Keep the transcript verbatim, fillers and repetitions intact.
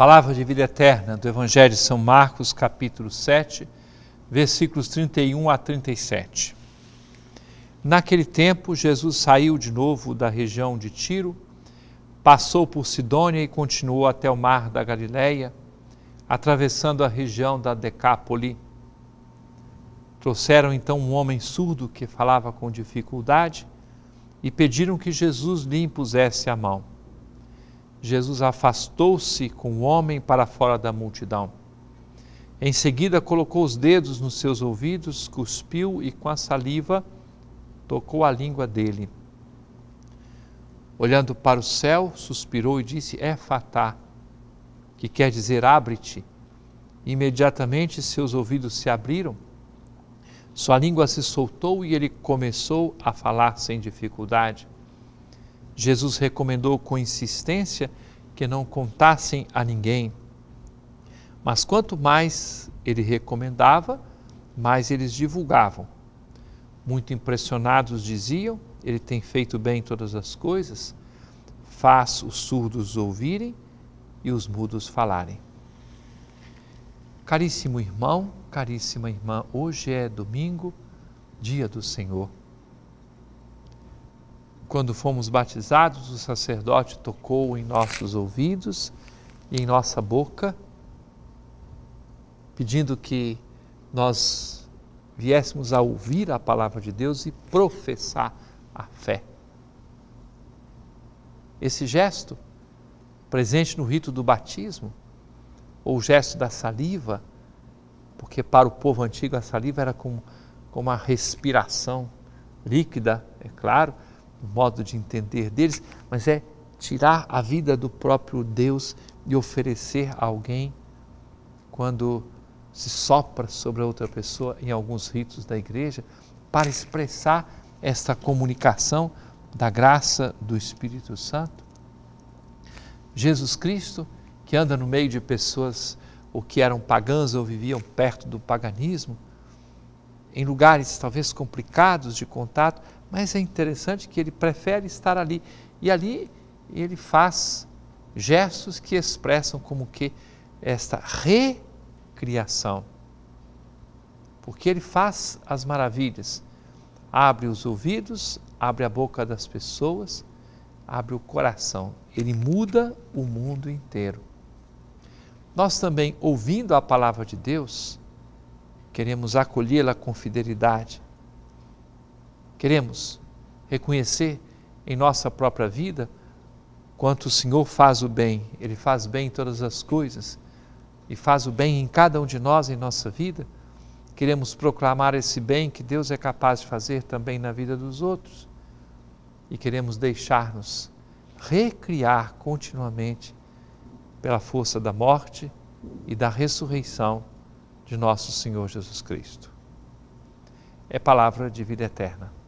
Palavra de vida eterna do Evangelho de São Marcos, capítulo sete, versículos trinta e um a trinta e sete. Naquele tempo, Jesus saiu de novo da região de Tiro, passou por Sidônia e continuou até o mar da Galileia, atravessando a região da Decápole. Trouxeram então um homem surdo que falava com dificuldade e pediram que Jesus lhe impusesse a mão. Jesus afastou-se com o homem para fora da multidão. Em seguida, colocou os dedos nos seus ouvidos, cuspiu e com a saliva tocou a língua dele. Olhando para o céu, suspirou e disse: "Efatá", que quer dizer "abre-te". Imediatamente seus ouvidos se abriram, sua língua se soltou e ele começou a falar sem dificuldade. Jesus recomendou com insistência que não contassem a ninguém. Mas quanto mais ele recomendava, mais eles divulgavam. Muito impressionados diziam: "Ele tem feito bem todas as coisas, faz os surdos ouvirem e os mudos falarem". Caríssimo irmão, caríssima irmã, hoje é domingo, dia do Senhor. Quando fomos batizados, o sacerdote tocou em nossos ouvidos e em nossa boca, pedindo que nós viéssemos a ouvir a palavra de Deus e professar a fé. Esse gesto, presente no rito do batismo, ou o gesto da saliva, porque para o povo antigo a saliva era como, como uma respiração líquida, é claro, o modo de entender deles, mas é tirar a vida do próprio Deus e oferecer a alguém quando se sopra sobre a outra pessoa em alguns ritos da igreja, para expressar esta comunicação da graça do Espírito Santo. Jesus Cristo, que anda no meio de pessoas ou que eram pagãs ou viviam perto do paganismo, em lugares talvez complicados de contato, mas é interessante que ele prefere estar ali. E ali ele faz gestos que expressam como que esta recriação. Porque ele faz as maravilhas. Abre os ouvidos, abre a boca das pessoas, abre o coração. Ele muda o mundo inteiro. Nós também, ouvindo a palavra de Deus, queremos acolhê-la com fidelidade. Queremos reconhecer em nossa própria vida quanto o Senhor faz o bem. Ele faz bem em todas as coisas e faz o bem em cada um de nós em nossa vida. Queremos proclamar esse bem que Deus é capaz de fazer também na vida dos outros. E queremos deixar-nos recriar continuamente pela força da morte e da ressurreição de nosso Senhor Jesus Cristo. É palavra de vida eterna.